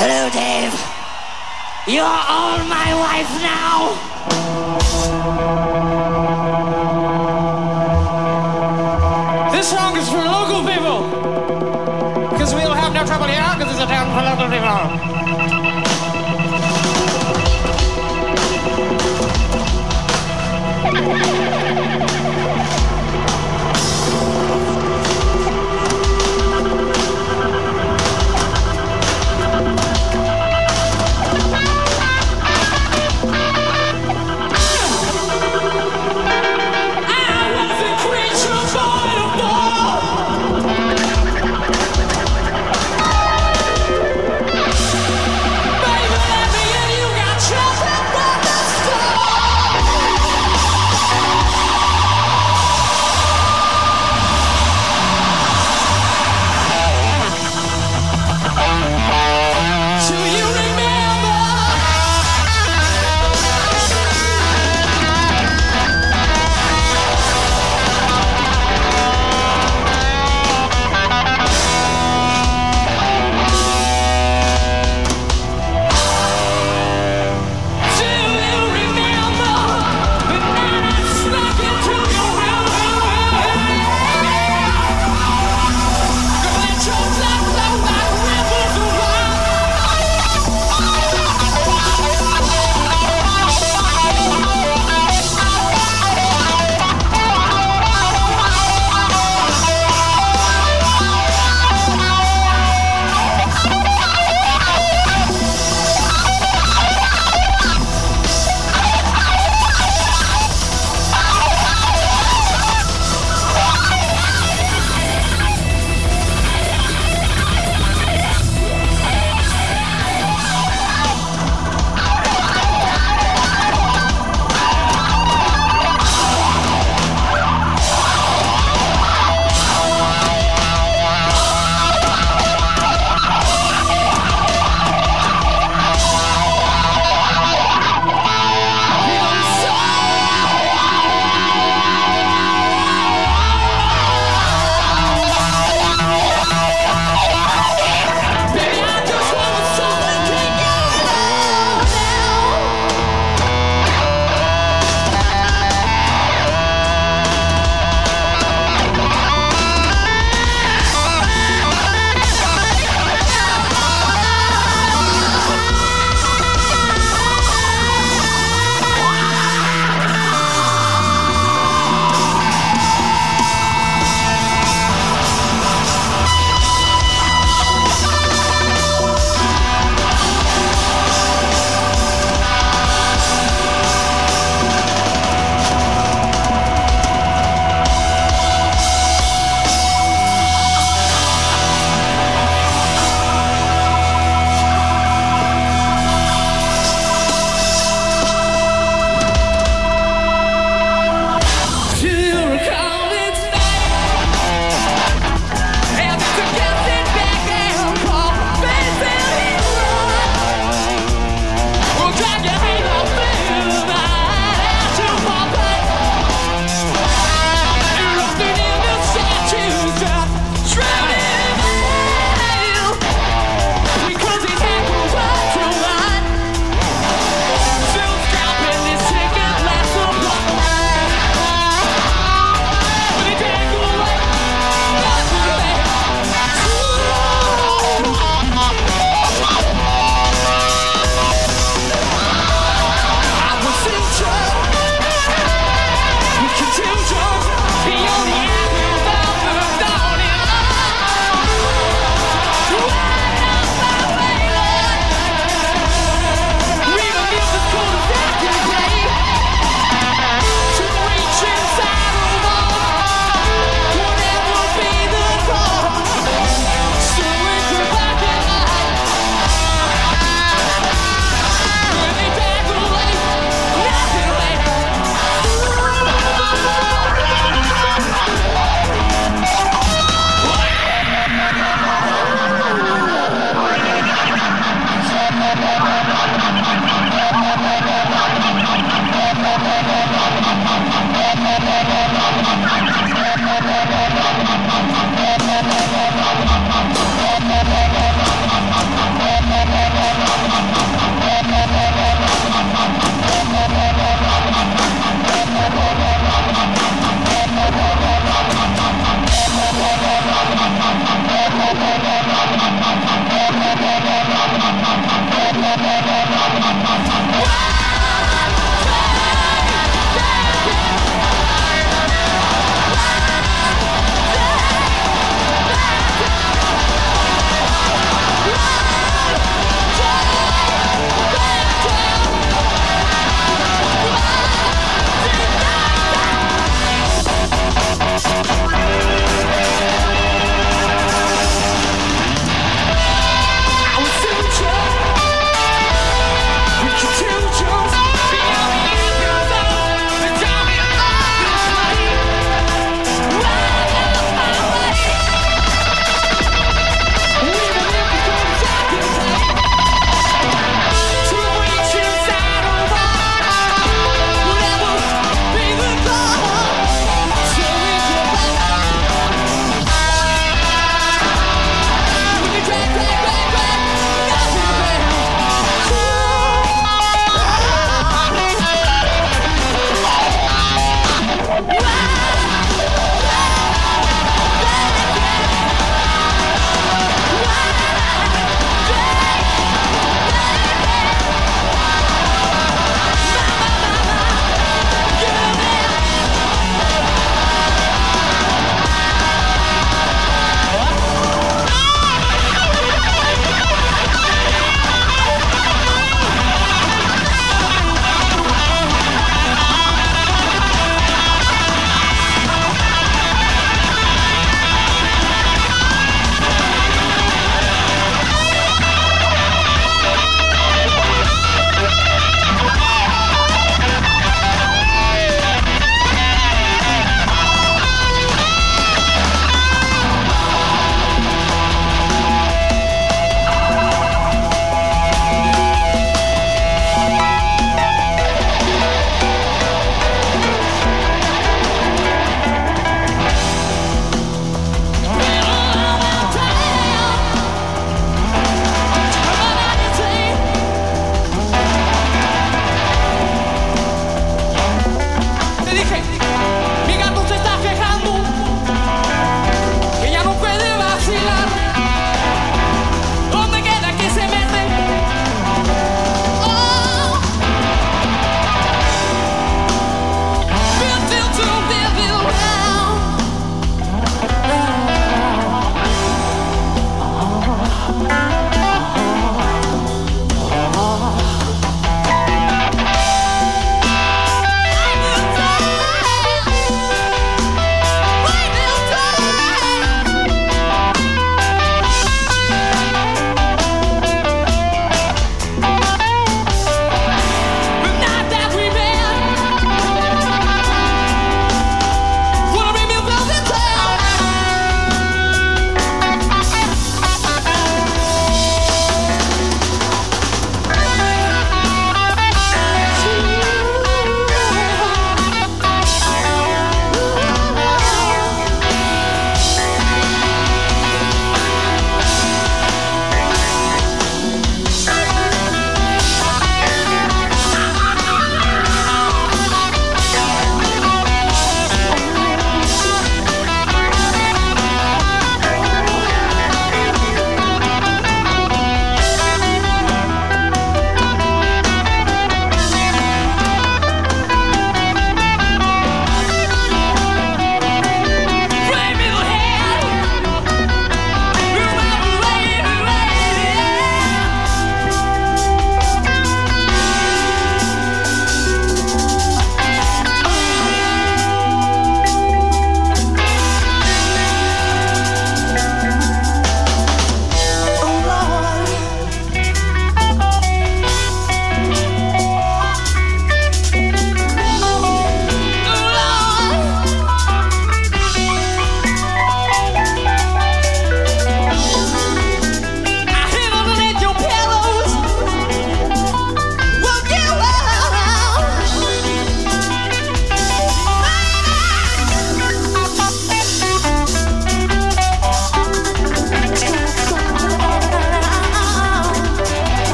Hello, Dave. You're all my wife now. This song is for local people, because we don't have no trouble here, because it's a town for local people.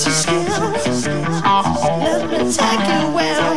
It's a skill. Let me take you well.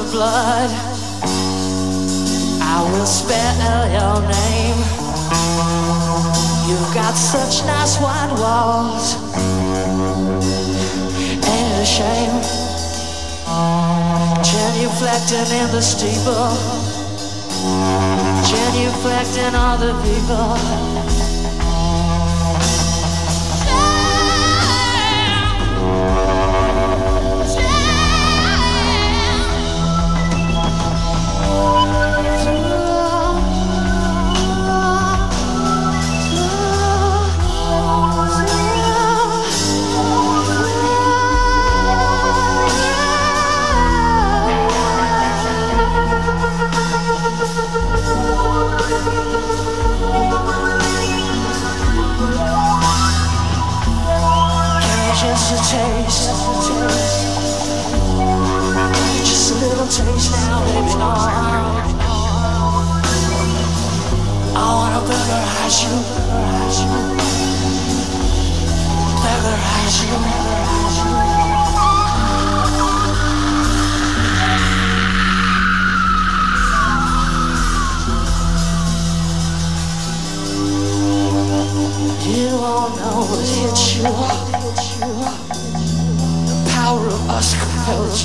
of blood, I will spell your name. You've got such nice white walls, ain't it a shame? Genuflecting in the steeple, genuflecting all the people. Just a little taste now, baby. Oh, I wanna burglarize you, burglarize you, burglarize you. You all know what hits you. The power of us compels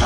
you.